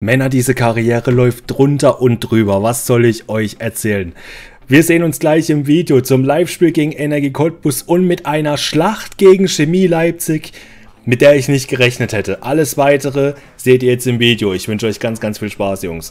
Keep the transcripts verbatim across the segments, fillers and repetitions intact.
Männer, diese Karriere läuft drunter und drüber. Was soll ich euch erzählen? Wir sehen uns gleich im Video zum Live-Spiel gegen Energie Cottbus und mit einer Schlacht gegen Chemie Leipzig, mit der ich nicht gerechnet hätte. Alles weitere seht ihr jetzt im Video. Ich wünsche euch ganz, ganz viel Spaß, Jungs.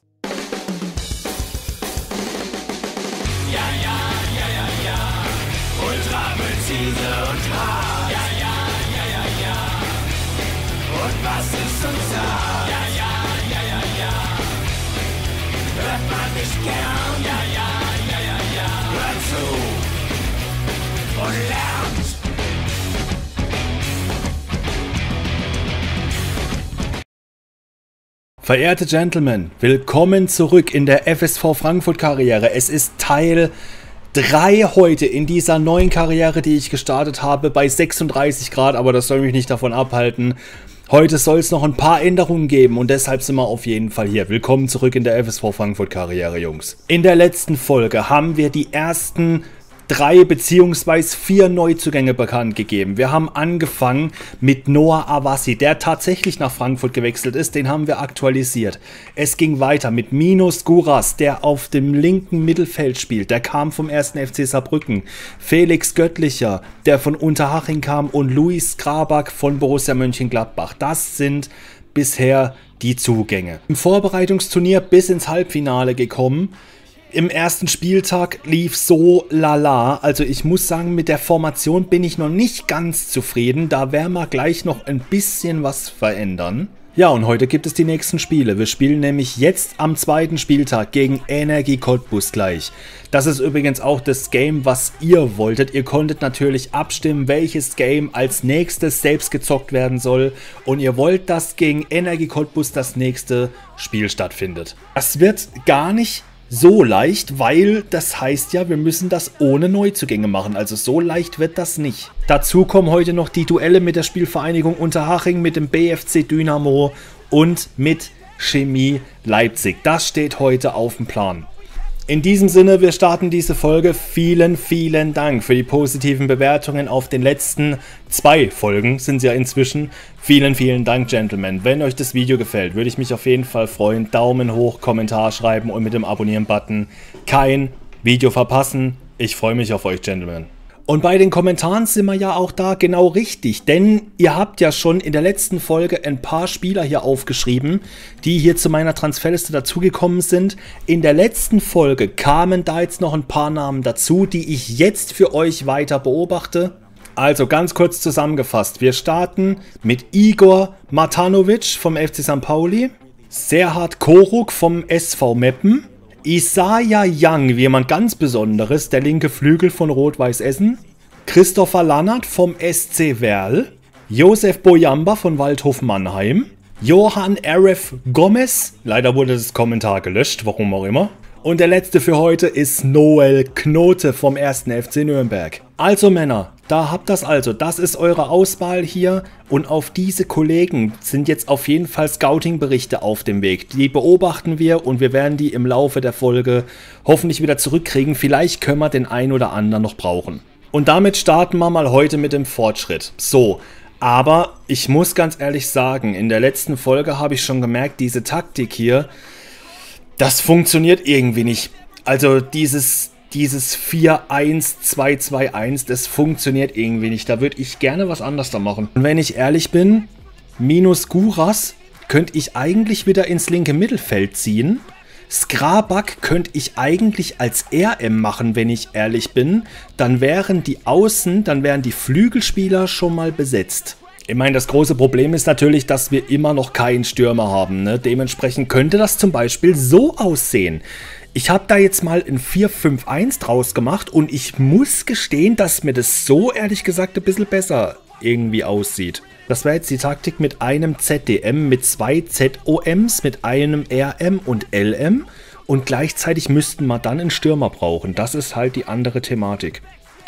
Verehrte Gentlemen, willkommen zurück in der F S V Frankfurt Karriere. Es ist Teil drei heute in dieser neuen Karriere, die ich gestartet habe bei sechsunddreißig Grad, aber das soll mich nicht davon abhalten. Heute soll es noch ein paar Änderungen geben und deshalb sind wir auf jeden Fall hier. Willkommen zurück in der F S V Frankfurt Karriere, Jungs. In der letzten Folge haben wir die ersten drei beziehungsweise vier Neuzugänge bekannt gegeben. Wir haben angefangen mit Noah Awassi, der tatsächlich nach Frankfurt gewechselt ist. Den haben wir aktualisiert. Es ging weiter mit Minus Guras, der auf dem linken Mittelfeld spielt. Der kam vom ersten F C Saarbrücken. Felix Göttlicher, der von Unterhaching kam. Und Luis Skrabak von Borussia Mönchengladbach. Das sind bisher die Zugänge. Im Vorbereitungsturnier bis ins Halbfinale gekommen. Im ersten Spieltag lief so lala, also ich muss sagen, mit der Formation bin ich noch nicht ganz zufrieden, da werden wir gleich noch ein bisschen was verändern. Ja, und heute gibt es die nächsten Spiele. Wir spielen nämlich jetzt am zweiten Spieltag gegen Energie Cottbus gleich. Das ist übrigens auch das Game, was ihr wolltet. Ihr konntet natürlich abstimmen, welches Game als nächstes selbst gezockt werden soll. Und ihr wollt, dass gegen Energie Cottbus das nächste Spiel stattfindet. Das wird gar nicht so leicht, weil das heißt ja, wir müssen das ohne Neuzugänge machen. Also so leicht wird das nicht. Dazu kommen heute noch die Duelle mit der Spielvereinigung Unterhaching, mit dem B F C Dynamo und mit Chemie Leipzig. Das steht heute auf dem Plan. In diesem Sinne, wir starten diese Folge. Vielen, vielen Dank für die positiven Bewertungen auf den letzten zwei Folgen, sind es ja inzwischen. Vielen, vielen Dank, Gentlemen. Wenn euch das Video gefällt, würde ich mich auf jeden Fall freuen. Daumen hoch, Kommentar schreiben und mit dem Abonnieren-Button kein Video verpassen. Ich freue mich auf euch, Gentlemen. Und bei den Kommentaren sind wir ja auch da genau richtig, denn ihr habt ja schon in der letzten Folge ein paar Spieler hier aufgeschrieben, die hier zu meiner Transferliste dazugekommen sind. In der letzten Folge kamen da jetzt noch ein paar Namen dazu, die ich jetzt für euch weiter beobachte. Also ganz kurz zusammengefasst, wir starten mit Igor Matanovic vom F C Sankt Pauli, Serhat Koruk vom S V Meppen, Isaiah Young, jemand ganz Besonderes, der linke Flügel von Rot-Weiß-Essen. Christopher Lannert vom S C Verl. Josef Boyamba von Waldhof Mannheim. Johann Aref Gomez, leider wurde das Kommentar gelöscht, warum auch immer. Und der letzte für heute ist Noel Knoth vom ersten F C Nürnberg. Also Männer, da habt das also. Das ist eure Auswahl hier. Und auf diese Kollegen sind jetzt auf jeden Fall Scouting-Berichte auf dem Weg. Die beobachten wir und wir werden die im Laufe der Folge hoffentlich wieder zurückkriegen. Vielleicht können wir den einen oder anderen noch brauchen. Und damit starten wir mal heute mit dem Fortschritt. So, aber ich muss ganz ehrlich sagen, in der letzten Folge habe ich schon gemerkt, diese Taktik hier, das funktioniert irgendwie nicht. Also dieses, dieses vier eins zwei zwei eins, das funktioniert irgendwie nicht. Da würde ich gerne was anderes da machen. Und wenn ich ehrlich bin, Minus Guras könnte ich eigentlich wieder ins linke Mittelfeld ziehen. Skrabak könnte ich eigentlich als R M machen, wenn ich ehrlich bin. Dann wären die Außen, dann wären die Flügelspieler schon mal besetzt. Ich meine, das große Problem ist natürlich, dass wir immer noch keinen Stürmer haben, ne? Dementsprechend könnte das zum Beispiel so aussehen. Ich habe da jetzt mal ein vier fünf eins draus gemacht und ich muss gestehen, dass mir das so ehrlich gesagt ein bisschen besser irgendwie aussieht. Das wäre jetzt die Taktik mit einem Z D M, mit zwei Z O Ms, mit einem R M und L M. Und gleichzeitig müssten wir dann einen Stürmer brauchen. Das ist halt die andere Thematik.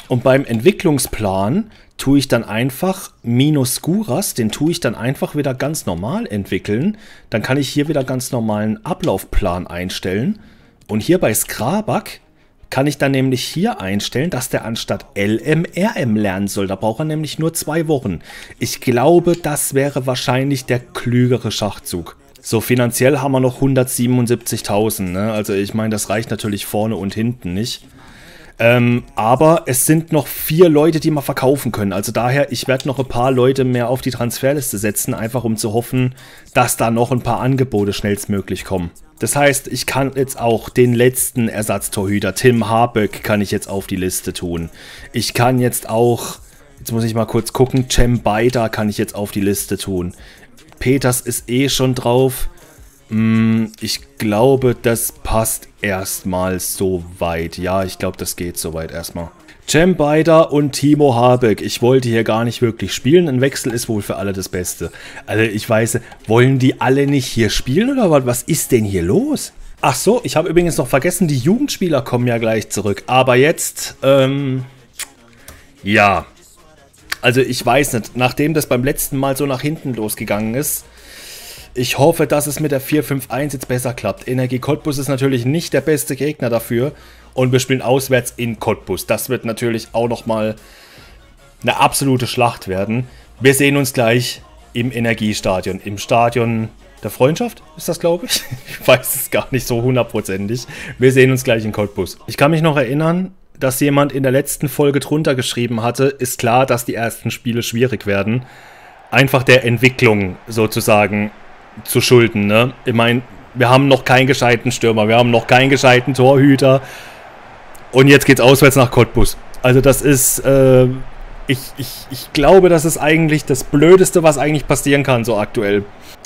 Und beim Entwicklungsplan tue ich dann einfach Minus Guras, den tue ich dann einfach wieder ganz normal entwickeln. Dann kann ich hier wieder ganz normalen Ablaufplan einstellen. Und hier bei Skrabak kann ich dann nämlich hier einstellen, dass der anstatt L M R M lernen soll. Da braucht er nämlich nur zwei Wochen. Ich glaube, das wäre wahrscheinlich der klügere Schachzug. So, finanziell haben wir noch hundertsiebenundsiebzigtausend, ne? Also ich meine, das reicht natürlich vorne und hinten nicht. Ähm, aber es sind noch vier Leute, die wir verkaufen können. Also daher, ich werde noch ein paar Leute mehr auf die Transferliste setzen, einfach um zu hoffen, dass da noch ein paar Angebote schnellstmöglich kommen. Das heißt, ich kann jetzt auch den letzten Ersatztorhüter, Tim Habeck, kann ich jetzt auf die Liste tun. Ich kann jetzt auch, jetzt muss ich mal kurz gucken, Cem Baida kann ich jetzt auf die Liste tun. Peters ist eh schon drauf. Ich glaube, das passt erstmal soweit. Ja, ich glaube, das geht soweit erstmal. Cem Baida und Timo Habeck. Ich wollte hier gar nicht wirklich spielen. Ein Wechsel ist wohl für alle das Beste. Also ich weiß, wollen die alle nicht hier spielen oder was? Was ist denn hier los? Ach so, ich habe übrigens noch vergessen, die Jugendspieler kommen ja gleich zurück. Aber jetzt, ähm, ja. Also ich weiß nicht, nachdem das beim letzten Mal so nach hinten losgegangen ist, ich hoffe, dass es mit der vier fünf eins jetzt besser klappt. Energie Cottbus ist natürlich nicht der beste Gegner dafür. Und wir spielen auswärts in Cottbus. Das wird natürlich auch nochmal eine absolute Schlacht werden. Wir sehen uns gleich im Energiestadion. Im Stadion der Freundschaft ist das, glaube ich. Ich weiß es gar nicht so hundertprozentig. Wir sehen uns gleich in Cottbus. Ich kann mich noch erinnern, dass jemand in der letzten Folge drunter geschrieben hatte, ist klar, dass die ersten Spiele schwierig werden. Einfach der Entwicklung sozusagen zu schulden, ne? Ich meine, wir haben noch keinen gescheiten Stürmer, wir haben noch keinen gescheiten Torhüter. Und jetzt geht's auswärts nach Cottbus. Also das ist, äh, ich, ich, ich glaube, das ist eigentlich das Blödeste, was eigentlich passieren kann, so aktuell.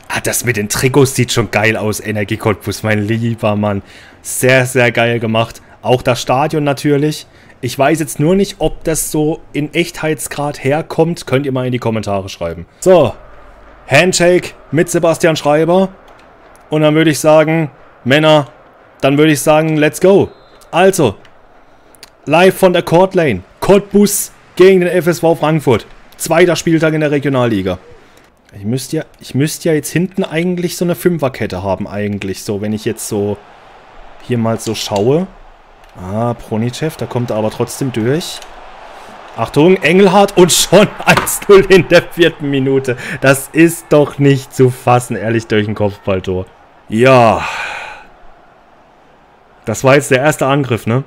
Ah, das mit den Trikots sieht schon geil aus, Energie Cottbus, mein lieber Mann. Sehr, sehr geil gemacht. Auch das Stadion natürlich. Ich weiß jetzt nur nicht, ob das so in Echtheitsgrad herkommt. Könnt ihr mal in die Kommentare schreiben. So, Handshake mit Sebastian Schreiber. Und dann würde ich sagen, Männer, dann würde ich sagen, let's go. Also, live von der Court Lane. Cottbus gegen den F S V Frankfurt. Zweiter Spieltag in der Regionalliga. Ich müsste ja, ich müsste ja jetzt hinten eigentlich so eine Fünferkette haben, eigentlich. So, wenn ich jetzt so hier mal so schaue. Ah, Pronitschew, da kommt er aber trotzdem durch. Achtung, Engelhardt und schon eins null in der vierten Minute. Das ist doch nicht zu fassen, ehrlich, durch ein Kopfballtor. Ja. Das war jetzt der erste Angriff, ne?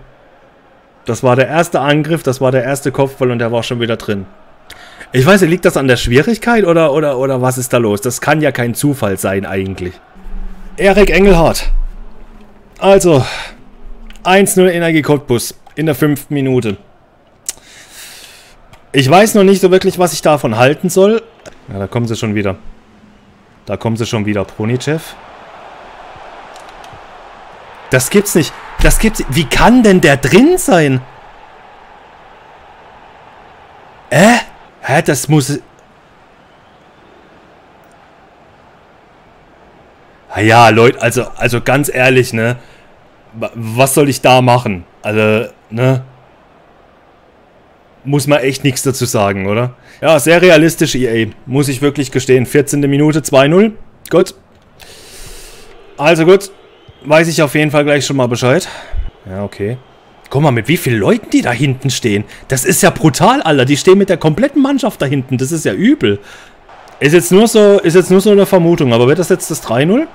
Das war der erste Angriff, das war der erste Kopfball und der war schon wieder drin. Ich weiß nicht, liegt das an der Schwierigkeit oder, oder, oder was ist da los? Das kann ja kein Zufall sein eigentlich. Erik Engelhardt. Also, eins null Energie Cottbus in der fünften Minute. Ich weiß noch nicht so wirklich, was ich davon halten soll. Ja, da kommen sie schon wieder. Da kommen sie schon wieder, Pronitschew. Das gibt's nicht. Das gibt's. Wie kann denn der drin sein? Äh? Hä, das muss... Ja, Leute, also, also ganz ehrlich, ne? Was soll ich da machen? Also, ne? Muss man echt nichts dazu sagen, oder? Ja, sehr realistisch, E A. Muss ich wirklich gestehen. vierzehnte Minute, zwei null. Gut. Also gut. Weiß ich auf jeden Fall gleich schon mal Bescheid. Ja, okay. Guck mal, mit wie vielen Leuten die da hinten stehen. Das ist ja brutal, Alter. Die stehen mit der kompletten Mannschaft da hinten. Das ist ja übel. Ist jetzt nur so, ist jetzt nur so eine Vermutung. Aber wird das jetzt das drei null?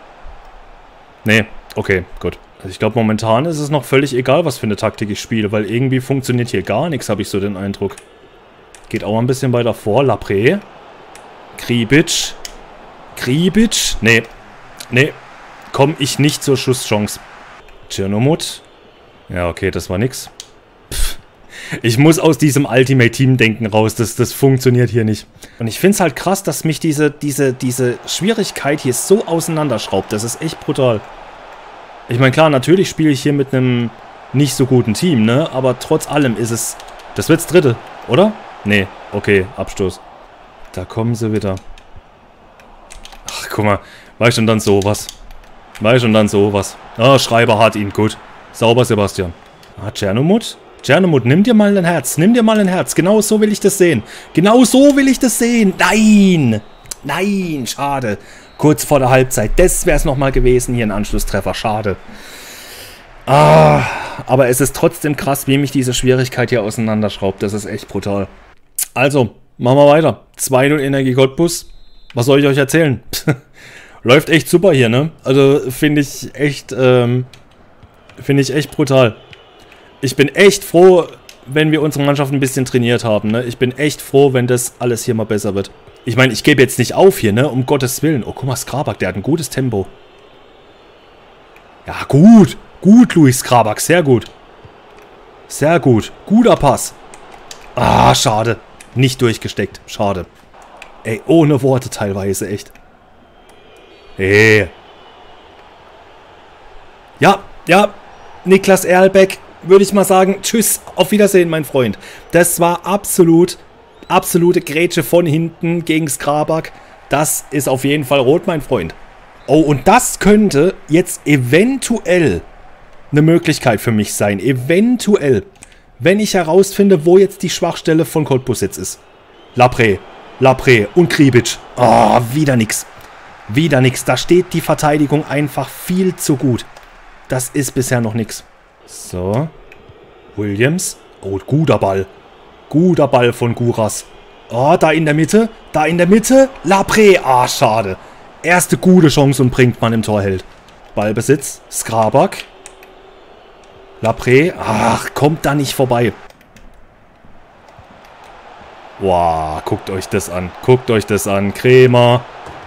Nee. Okay, gut. Also ich glaube, momentan ist es noch völlig egal, was für eine Taktik ich spiele, weil irgendwie funktioniert hier gar nichts, habe ich so den Eindruck. Geht auch ein bisschen weiter vor. Lapré. Kribic. Kribic. Nee. Nee. Komme ich nicht zur Schusschance. Chernomut. Ja, okay, das war nix. Pff. Ich muss aus diesem Ultimate-Team-Denken raus. Das, das funktioniert hier nicht. Und ich finde es halt krass, dass mich diese, diese, diese Schwierigkeit hier so auseinanderschraubt. Das ist echt brutal. Ich meine, klar, natürlich spiele ich hier mit einem nicht so guten Team, ne? Aber trotz allem ist es... Das wird's dritte, oder? Nee, okay, Abstoß. Da kommen sie wieder. Ach, guck mal. War ich schon dann sowas. War ich schon dann sowas. Ah, Schreiber hat ihn, gut. Sauber, Sebastian. Ah, Chernomut? Chernomut, nimm dir mal ein Herz. Nimm dir mal ein Herz. Genau so will ich das sehen. Genau so will ich das sehen. Nein! Nein, schade. Kurz vor der Halbzeit. Das wäre es nochmal gewesen. Hier ein Anschlusstreffer. Schade. Ah, aber es ist trotzdem krass, wie mich diese Schwierigkeit hier auseinanderschraubt. Das ist echt brutal. Also, machen wir weiter. zwei null Energie Cottbus. Was soll ich euch erzählen? Läuft echt super hier, ne? Also finde ich echt, ähm, finde ich echt brutal. Ich bin echt froh, wenn wir unsere Mannschaft ein bisschen trainiert haben, ne? Ich bin echt froh, wenn das alles hier mal besser wird. Ich meine, ich gebe jetzt nicht auf hier, ne? Um Gottes Willen. Oh, guck mal, Skrabak, der hat ein gutes Tempo. Ja, gut. Gut, Luis Skrabak, sehr gut. Sehr gut. Guter Pass. Ah, schade. Nicht durchgesteckt. Schade. Ey, ohne Worte teilweise, echt. Hey. Ja, ja. Niklas Erlbeck, würde ich mal sagen. Tschüss, auf Wiedersehen, mein Freund. Das war absolut, absolute Grätsche von hinten gegen Skrabak. Das ist auf jeden Fall rot, mein Freund. Oh, und das könnte jetzt eventuell eine Möglichkeit für mich sein. Eventuell. Wenn ich herausfinde, wo jetzt die Schwachstelle von Cottbus jetzt ist. Lapré, Lapré und Kribic. Oh, wieder nix. Wieder nix. Da steht die Verteidigung einfach viel zu gut. Das ist bisher noch nix. So. Williams. Oh, guter Ball. Guter Ball von Guras. Oh, da in der Mitte. Da in der Mitte. Lapré. Ah, schade. Erste gute Chance und bringt man im Tor hält. Ballbesitz. Skrabak. Lapré. Ach, kommt da nicht vorbei. Wow, guckt euch das an. Guckt euch das an. Krämer.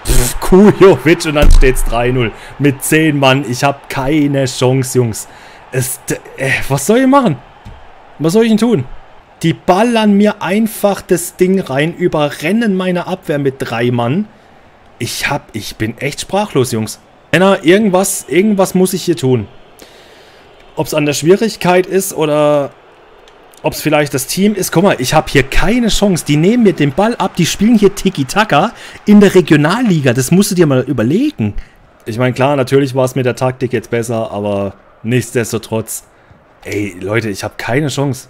Pff, Kujovic. Und dann steht es drei null. Mit zehn Mann. Ich habe keine Chance, Jungs. Es, äh, was soll ich machen? Was soll ich denn tun? Die ballern mir einfach das Ding rein. Überrennen meine Abwehr mit drei Mann. Ich hab, ich bin echt sprachlos, Jungs. Männer, irgendwas, irgendwas muss ich hier tun. Ob es an der Schwierigkeit ist oder ob es vielleicht das Team ist. Guck mal, ich habe hier keine Chance. Die nehmen mir den Ball ab, die spielen hier Tiki-Taka in der Regionalliga. Das musst du dir mal überlegen. Ich meine, klar, natürlich war es mit der Taktik jetzt besser, aber nichtsdestotrotz. Ey, Leute, ich habe keine Chance.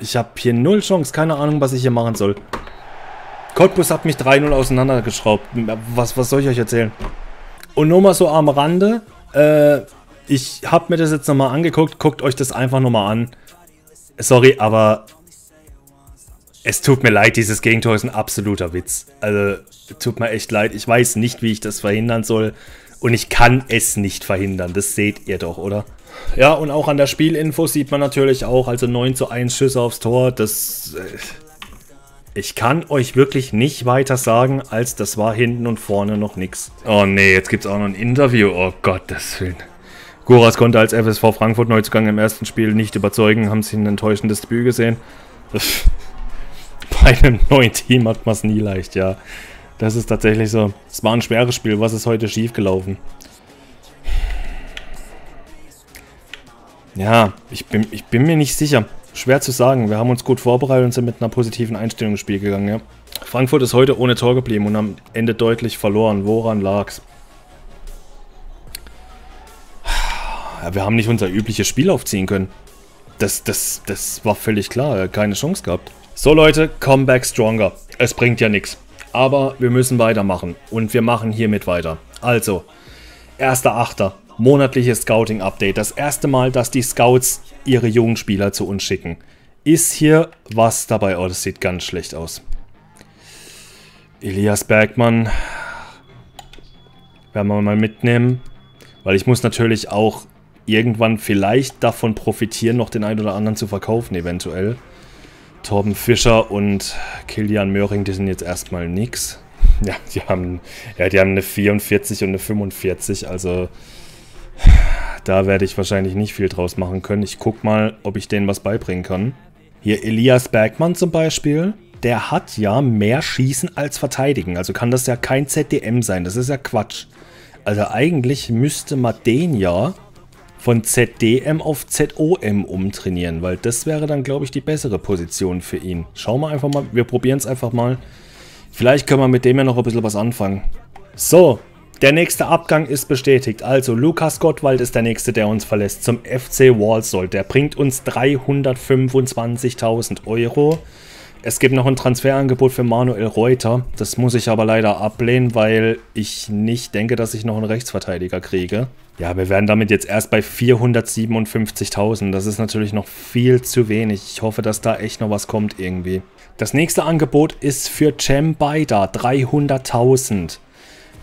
Ich habe hier null Chance. Keine Ahnung, was ich hier machen soll. Cottbus hat mich drei null auseinandergeschraubt. Was, was soll ich euch erzählen? Und nur mal so am Rande. Äh, ich habe mir das jetzt nochmal angeguckt. Guckt euch das einfach nochmal an. Sorry, aber es tut mir leid. Dieses Gegentor ist ein absoluter Witz. Also, tut mir echt leid. Ich weiß nicht, wie ich das verhindern soll. Und ich kann es nicht verhindern. Das seht ihr doch, oder? Ja, und auch an der Spielinfo sieht man natürlich auch. Also neun zu eins Schüsse aufs Tor. Das... Äh, Ich kann euch wirklich nicht weiter sagen, als das war hinten und vorne noch nix. Oh nee, jetzt gibt's auch noch ein Interview. Oh Gottes Willen. Guras konnte als F S V Frankfurt Neuzugang im ersten Spiel nicht überzeugen, haben sie ein enttäuschendes Debüt gesehen. Bei einem neuen Team hat man es nie leicht, ja. Das ist tatsächlich so. Es war ein schweres Spiel. Was ist heute schiefgelaufen? Ja, ich bin, ich bin mir nicht sicher. Schwer zu sagen. Wir haben uns gut vorbereitet und sind mit einer positiven Einstellung ins Spiel gegangen, ja. Frankfurt ist heute ohne Tor geblieben und am Ende deutlich verloren. Woran lag's? Ja, wir haben nicht unser übliches Spiel aufziehen können. Das, das, das war völlig klar. Keine Chance gehabt. So, Leute, come back stronger. Es bringt ja nichts. Aber wir müssen weitermachen. Und wir machen hiermit weiter. Also, erster Achter. Monatliches Scouting-Update. Das erste Mal, dass die Scouts ihre jungen Spieler zu uns schicken. Ist hier was dabei? Oh, das sieht ganz schlecht aus. Elias Bergmann. Werden wir mal mitnehmen. Weil ich muss natürlich auch irgendwann vielleicht davon profitieren, noch den einen oder anderen zu verkaufen, eventuell. Torben Fischer und Kilian Möhring, die sind jetzt erstmal nix. Ja, die haben, ja, die haben eine vierundvierzig und eine fünfundvierzig, also... Da werde ich wahrscheinlich nicht viel draus machen können. Ich guck mal, ob ich denen was beibringen kann. Hier Elias Bergmann zum Beispiel. Der hat ja mehr Schießen als Verteidigen. Also kann das ja kein Z D M sein. Das ist ja Quatsch. Also eigentlich müsste man den ja von Z D M auf Z O M umtrainieren. Weil das wäre dann, glaube ich, die bessere Position für ihn. Schauen wir einfach mal. Wir probieren es einfach mal. Vielleicht können wir mit dem ja noch ein bisschen was anfangen. So. Der nächste Abgang ist bestätigt. Also Lukas Gottwald ist der nächste, der uns verlässt zum F C Walsall. Der bringt uns dreihundertfünfundzwanzigtausend Euro. Es gibt noch ein Transferangebot für Manuel Reuter. Das muss ich aber leider ablehnen, weil ich nicht denke, dass ich noch einen Rechtsverteidiger kriege. Ja, wir wären damit jetzt erst bei vierhundertsiebenundfünfzigtausend. Das ist natürlich noch viel zu wenig. Ich hoffe, dass da echt noch was kommt irgendwie. Das nächste Angebot ist für Cem Baida dreihunderttausend.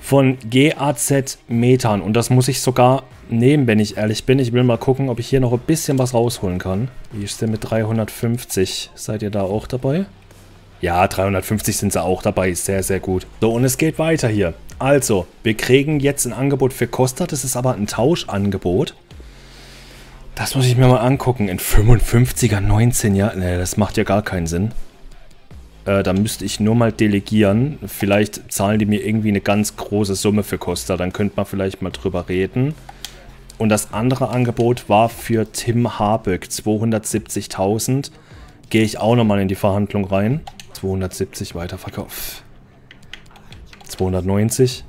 von G A Z Metern. Und das muss ich sogar nehmen, wenn ich ehrlich bin. Ich will mal gucken, ob ich hier noch ein bisschen was rausholen kann. Wie ist denn mit dreihundertfünfzig? Seid ihr da auch dabei? Ja, dreihundertfünfzig sind sie auch dabei. Sehr, sehr gut. So, und es geht weiter hier. Also, wir kriegen jetzt ein Angebot für Costa. Das ist aber ein Tauschangebot. Das muss ich mir mal angucken. In fünfundfünfziger, neunzehn Jahren. Ne, das macht ja gar keinen Sinn. Äh, da müsste ich nur mal delegieren. Vielleicht zahlen die mir irgendwie eine ganz große Summe für Costa. Dann könnte man vielleicht mal drüber reden. Und das andere Angebot war für Tim Habeck. zweihundertsiebzigtausend. Gehe ich auch nochmal in die Verhandlung rein. zweihundertsiebzig, Weiterverkauf. zweihundertneunzig.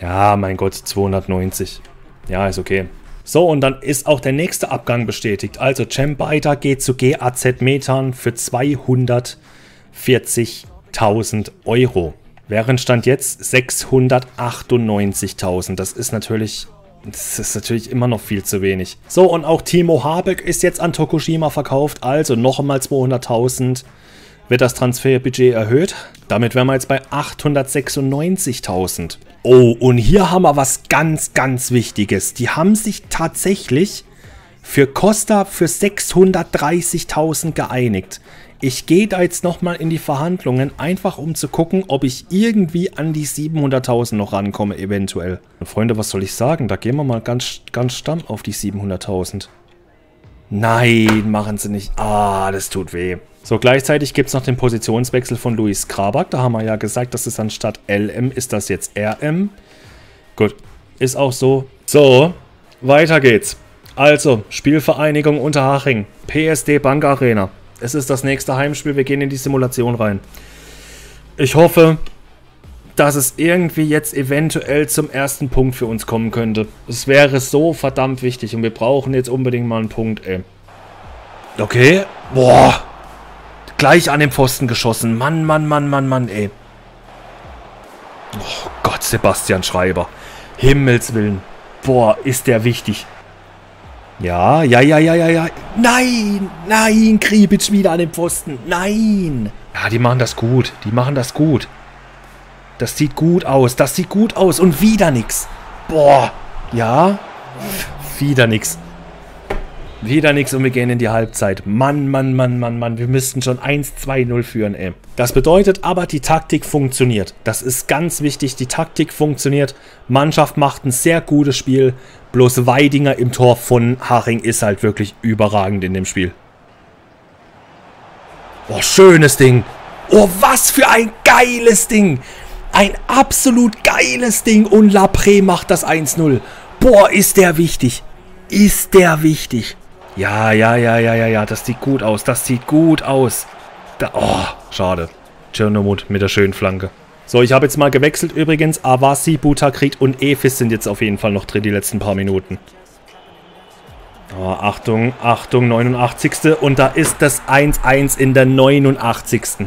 Ja, mein Gott, zweihundertneunzig. Ja, ist okay. So, und dann ist auch der nächste Abgang bestätigt. Also, Cem Baida geht zu G A Z Metern für zweihundertvierzigtausend Euro. Während Stand jetzt sechshundertachtundneunzigtausend. Das ist natürlich... Das ist natürlich immer noch viel zu wenig. So, und auch Timo Habeck ist jetzt an Tokushima verkauft. Also, noch einmal zweihunderttausend wird das Transferbudget erhöht. Damit wären wir jetzt bei achthundertsechsundneunzigtausend. Oh, und hier haben wir was ganz, ganz Wichtiges. Die haben sich tatsächlich für Costa für sechshundertdreißigtausend geeinigt. Ich gehe da jetzt nochmal in die Verhandlungen, einfach um zu gucken, ob ich irgendwie an die siebenhunderttausend noch rankomme, eventuell. Und Freunde, was soll ich sagen? Da gehen wir mal ganz, ganz stamm auf die siebenhunderttausend. Nein, machen sie nicht. Ah, das tut weh. So, gleichzeitig gibt es noch den Positionswechsel von Luis Skrabak. Da haben wir ja gesagt, das ist anstatt L M, ist das jetzt R M. Gut, ist auch so. So, weiter geht's. Also, Spielvereinigung Unterhaching, P S D Bank Arena. Es ist das nächste Heimspiel, wir gehen in die Simulation rein. Ich hoffe, dass es irgendwie jetzt eventuell zum ersten Punkt für uns kommen könnte. Es wäre so verdammt wichtig und wir brauchen jetzt unbedingt mal einen Punkt, ey. Okay, boah, gleich an den Pfosten geschossen. Mann, Mann, Mann, Mann, Mann, ey. Oh Gott, Sebastian Schreiber. Himmels Willen. Boah, ist der wichtig. Ja, ja, ja, ja, ja, ja. Nein, nein, Kribic wieder an den Pfosten. Nein. Ja, die machen das gut. Die machen das gut. Das sieht gut aus. Das sieht gut aus. Und wieder nix. Boah. Ja. Wieder nix. Wieder nix und wir gehen in die Halbzeit. Mann, Mann, Mann, Mann, Mann. Wir müssten schon eins zwei null führen, ey. Das bedeutet aber, die Taktik funktioniert. Das ist ganz wichtig. Die Taktik funktioniert. Mannschaft macht ein sehr gutes Spiel. Bloß Weidinger im Tor von Haching ist halt wirklich überragend in dem Spiel. Oh, schönes Ding. Oh, was für ein geiles Ding. Ein absolut geiles Ding. Und Lapré macht das eins null. Boah, ist der wichtig. Ist der wichtig. Ja, ja, ja, ja, ja, ja. Das sieht gut aus. Das sieht gut aus. Da, oh, schade. Chernomut mit der schönen Flanke. So, ich habe jetzt mal gewechselt übrigens. Awassi, Buta Kreet und Efis sind jetzt auf jeden Fall noch drin, die letzten paar Minuten. Oh, Achtung, Achtung, neunundachtzigste Und da ist das eins eins in der neunundachtzigsten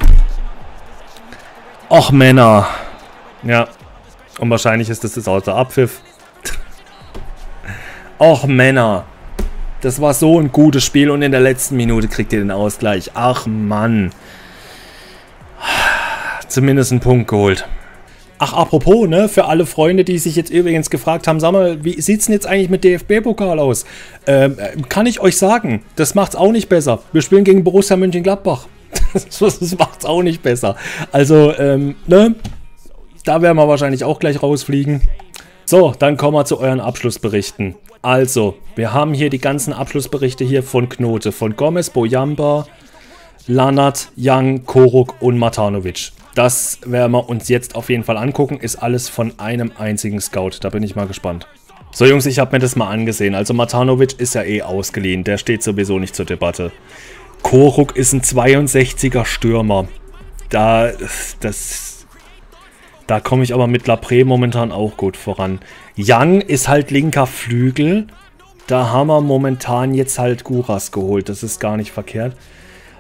Och, Männer. Ja, und wahrscheinlich ist das jetzt auch der Abpfiff. Och, Männer. Das war so ein gutes Spiel und in der letzten Minute kriegt ihr den Ausgleich. Ach, Mann. Zumindest einen Punkt geholt. Ach, apropos, ne, für alle Freunde, die sich jetzt übrigens gefragt haben, sag mal, wie sieht's denn jetzt eigentlich mit D F B-Pokal aus? Ähm, kann ich euch sagen, das macht's auch nicht besser. Wir spielen gegen Borussia Mönchengladbach. Das macht's auch nicht besser. Also, ähm, ne, da werden wir wahrscheinlich auch gleich rausfliegen. So, dann kommen wir zu euren Abschlussberichten. Also, wir haben hier die ganzen Abschlussberichte hier von Knote, von Gomez, Boyamba, Lannert, Young, Koruk und Matanovic. Das werden wir uns jetzt auf jeden Fall angucken. Ist alles von einem einzigen Scout. Da bin ich mal gespannt. So, Jungs, ich habe mir das mal angesehen. Also, Matanovic ist ja eh ausgeliehen. Der steht sowieso nicht zur Debatte. Koruk ist ein zweiundsechziger Stürmer. Da, das, da komme ich aber mit Lapré momentan auch gut voran. Young ist halt linker Flügel. Da haben wir momentan jetzt halt Guras geholt. Das ist gar nicht verkehrt.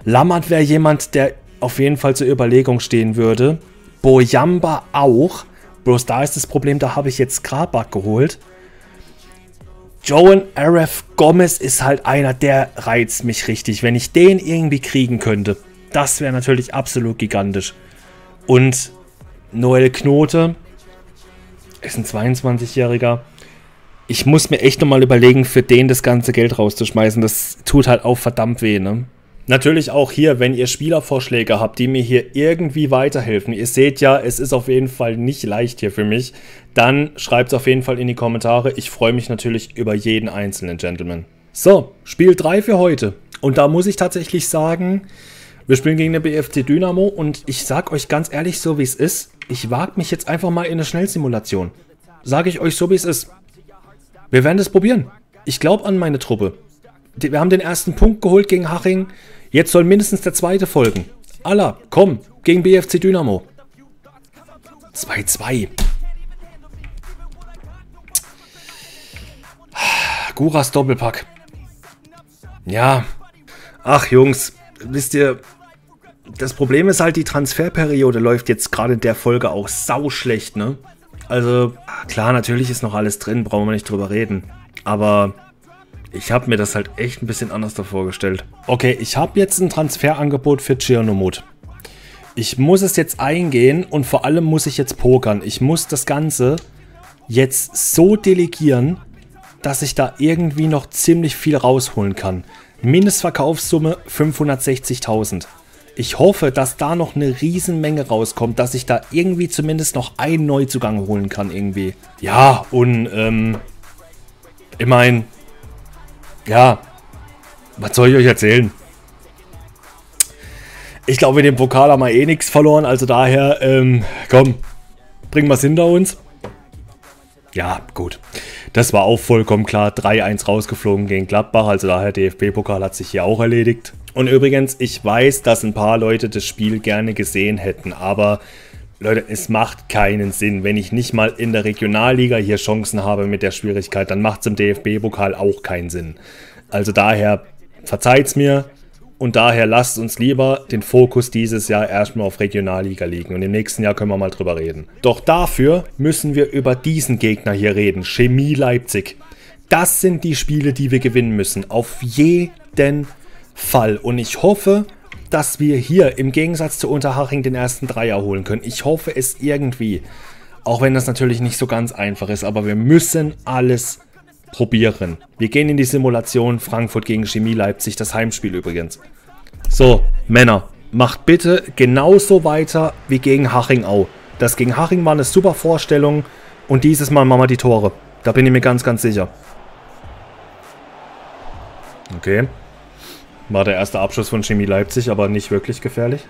Lammert wäre jemand, der auf jeden Fall zur Überlegung stehen würde. Boyamba auch. Bloß da ist das Problem, da habe ich jetzt Skrabak geholt. Joan Aref Gomez ist halt einer, der reizt mich richtig. Wenn ich den irgendwie kriegen könnte, das wäre natürlich absolut gigantisch. Und Noel Knoth ist ein zweiundzwanzigjähriger. Ich muss mir echt nochmal überlegen, für den das ganze Geld rauszuschmeißen. Das tut halt auch verdammt weh, ne? Natürlich auch hier, wenn ihr Spielervorschläge habt, die mir hier irgendwie weiterhelfen, ihr seht ja, es ist auf jeden Fall nicht leicht hier für mich, dann schreibt es auf jeden Fall in die Kommentare. Ich freue mich natürlich über jeden einzelnen Gentleman. So, Spiel drei für heute. Und da muss ich tatsächlich sagen, wir spielen gegen den B F C Dynamo und ich sage euch ganz ehrlich, so wie es ist, ich wage mich jetzt einfach mal in eine Schnellsimulation. Sage ich euch so, wie es ist. Wir werden das probieren. Ich glaube an meine Truppe. Wir haben den ersten Punkt geholt gegen Haching. Jetzt soll mindestens der zweite folgen. Allah, komm, gegen B F C Dynamo. zwei zu zwei. Guras Doppelpack. Ja. Ach Jungs, wisst ihr, das Problem ist halt, die Transferperiode läuft jetzt gerade in der Folge auch sauschlecht, ne? Also, klar, natürlich ist noch alles drin, brauchen wir nicht drüber reden. Aber ich habe mir das halt echt ein bisschen anders davor vorgestellt. Okay, ich habe jetzt ein Transferangebot für Chernomut. Ich muss es jetzt eingehen und vor allem muss ich jetzt pokern. Ich muss das Ganze jetzt so delegieren, dass ich da irgendwie noch ziemlich viel rausholen kann. Mindestverkaufssumme fünfhundertsechzigtausend. Ich hoffe, dass da noch eine Riesenmenge rauskommt, dass ich da irgendwie zumindest noch einen Neuzugang holen kann irgendwie. Ja, und ähm, ich meine, ja, was soll ich euch erzählen? Ich glaube, in dem Pokal haben wir eh nichts verloren, also daher, ähm, komm, bringen wir es hinter uns. Ja, gut. Das war auch vollkommen klar. drei eins rausgeflogen gegen Gladbach, also daher D F B-Pokal hat sich hier auch erledigt. Und übrigens, ich weiß, dass ein paar Leute das Spiel gerne gesehen hätten, aber Leute, es macht keinen Sinn. Wenn ich nicht mal in der Regionalliga hier Chancen habe mit der Schwierigkeit, dann macht es im D F B-Pokal auch keinen Sinn. Also daher verzeiht's mir und daher lasst uns lieber den Fokus dieses Jahr erstmal auf Regionalliga legen und im nächsten Jahr können wir mal drüber reden. Doch dafür müssen wir über diesen Gegner hier reden, Chemie Leipzig. Das sind die Spiele, die wir gewinnen müssen, auf jeden Fall. Fall. Und ich hoffe, dass wir hier im Gegensatz zu Unterhaching den ersten Dreier holen können. Ich hoffe es irgendwie. Auch wenn das natürlich nicht so ganz einfach ist. Aber wir müssen alles probieren. Wir gehen in die Simulation. Frankfurt gegen Chemie Leipzig. Das Heimspiel übrigens. So, Männer. Macht bitte genauso weiter wie gegen Hachingau. Das gegen Haching war eine super Vorstellung. Und dieses Mal machen wir die Tore. Da bin ich mir ganz, ganz sicher. Okay. War der erste Abschuss von Chemie Leipzig, aber nicht wirklich gefährlich.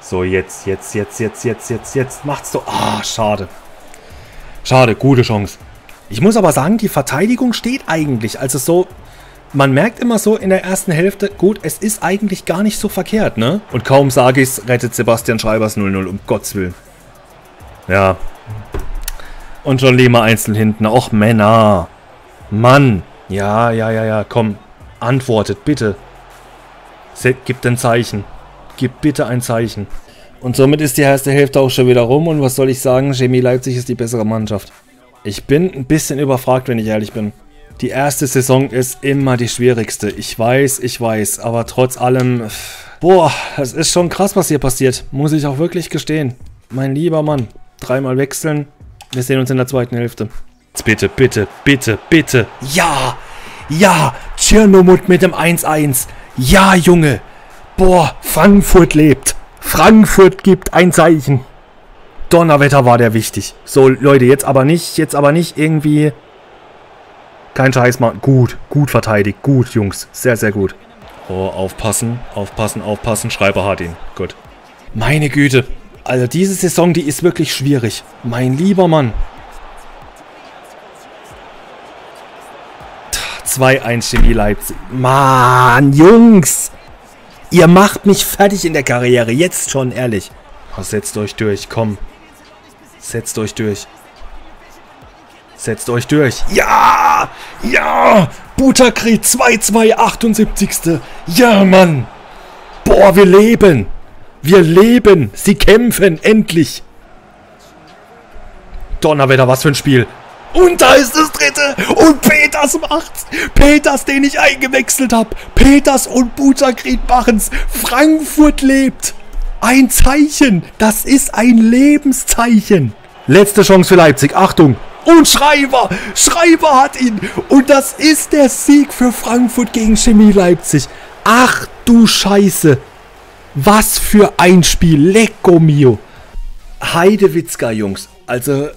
So, jetzt, jetzt, jetzt, jetzt, jetzt, jetzt, jetzt. Macht's doch. Ah, schade. Schade, gute Chance. Ich muss aber sagen, die Verteidigung steht eigentlich. Also so, man merkt immer so in der ersten Hälfte, gut, es ist eigentlich gar nicht so verkehrt, ne? Und kaum sage ich's, rettet Sebastian Schreibers null null, um Gottes Willen. Ja. Und schon Lehmer einzeln hinten. Och, Männer. Mann. Ja, ja, ja, ja, komm. Antwortet, bitte. Gibt ein Zeichen. Gib bitte ein Zeichen. Und somit ist die erste Hälfte auch schon wieder rum. Und was soll ich sagen? Chemie Leipzig ist die bessere Mannschaft. Ich bin ein bisschen überfragt, wenn ich ehrlich bin. Die erste Saison ist immer die schwierigste. Ich weiß, ich weiß. Aber trotz allem... Boah, es ist schon krass, was hier passiert. Muss ich auch wirklich gestehen. Mein lieber Mann. Dreimal wechseln. Wir sehen uns in der zweiten Hälfte. Bitte, bitte, bitte, bitte. Ja! Ja, Chernomut mit dem eins eins. Ja, Junge. Boah, Frankfurt lebt. Frankfurt gibt ein Zeichen. Donnerwetter war der wichtig. So, Leute, jetzt aber nicht, jetzt aber nicht irgendwie... Kein Scheiß machen. Gut, gut verteidigt. Gut, Jungs. Sehr, sehr gut. Oh, aufpassen, aufpassen, aufpassen. Schreiber hat ihn. Gut. Meine Güte. Also diese Saison, die ist wirklich schwierig. Mein lieber Mann. zwei eins Chemie Leipzig. Mann, Jungs! Ihr macht mich fertig in der Karriere. Jetzt schon, ehrlich. Oh, setzt euch durch, komm. Setzt euch durch. Setzt euch durch. Ja! Ja! Buta Kreet, zwei zwei, achtundsiebzigste Ja, Mann! Boah, wir leben! Wir leben! Sie kämpfen, endlich! Donnerwetter, was für ein Spiel! Und da ist das dritte. Und Peters macht's. Peters, den ich eingewechselt habe. Peters und Buta Kreet machen's. Frankfurt lebt. Ein Zeichen. Das ist ein Lebenszeichen. Letzte Chance für Leipzig. Achtung. Und Schreiber. Schreiber hat ihn. Und das ist der Sieg für Frankfurt gegen Chemie Leipzig. Ach du Scheiße. Was für ein Spiel. Lecco mio. Heidewitzka, Jungs. Also,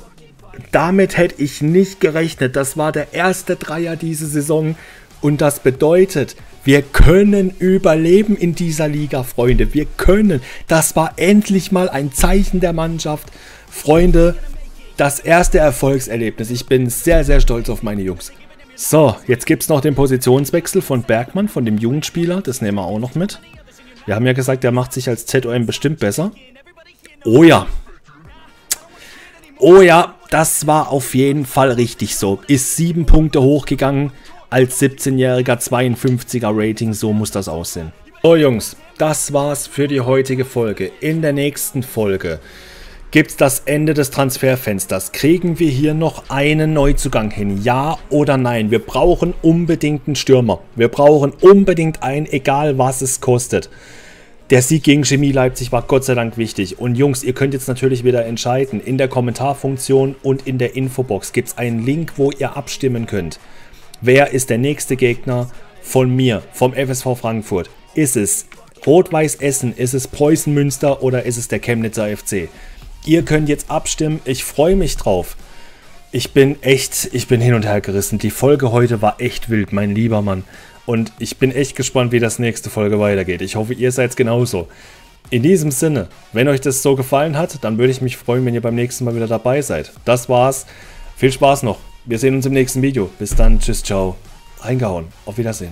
damit hätte ich nicht gerechnet. Das war der erste Dreier diese Saison. Und das bedeutet, wir können überleben in dieser Liga, Freunde. Wir können. Das war endlich mal ein Zeichen der Mannschaft. Freunde, das erste Erfolgserlebnis. Ich bin sehr, sehr stolz auf meine Jungs. So, jetzt gibt es noch den Positionswechsel von Bergmann, von dem Jugendspieler. Das nehmen wir auch noch mit. Wir haben ja gesagt, der macht sich als Z O M bestimmt besser. Oh ja. Oh ja, das war auf jeden Fall richtig so. Ist sieben Punkte hochgegangen als siebzehnjähriger, zweiundfünfziger Rating. So muss das aussehen. So Jungs, das war's für die heutige Folge. In der nächsten Folge gibt's das Ende des Transferfensters. Kriegen wir hier noch einen Neuzugang hin? Ja oder nein? Wir brauchen unbedingt einen Stürmer. Wir brauchen unbedingt einen, egal was es kostet. Der Sieg gegen Chemie Leipzig war Gott sei Dank wichtig. Und Jungs, ihr könnt jetzt natürlich wieder entscheiden. In der Kommentarfunktion und in der Infobox gibt es einen Link, wo ihr abstimmen könnt. Wer ist der nächste Gegner von mir, vom F S V Frankfurt? Ist es Rot-Weiß-Essen, ist es Preußen Münster oder ist es der Chemnitzer F C? Ihr könnt jetzt abstimmen. Ich freue mich drauf. Ich bin echt, ich bin hin und her gerissen. Die Folge heute war echt wild, mein lieber Mann. Und ich bin echt gespannt, wie das nächste Folge weitergeht. Ich hoffe, ihr seid genauso. In diesem Sinne, wenn euch das so gefallen hat, dann würde ich mich freuen, wenn ihr beim nächsten Mal wieder dabei seid. Das war's. Viel Spaß noch. Wir sehen uns im nächsten Video. Bis dann. Tschüss, ciao. Reingehauen. Auf Wiedersehen.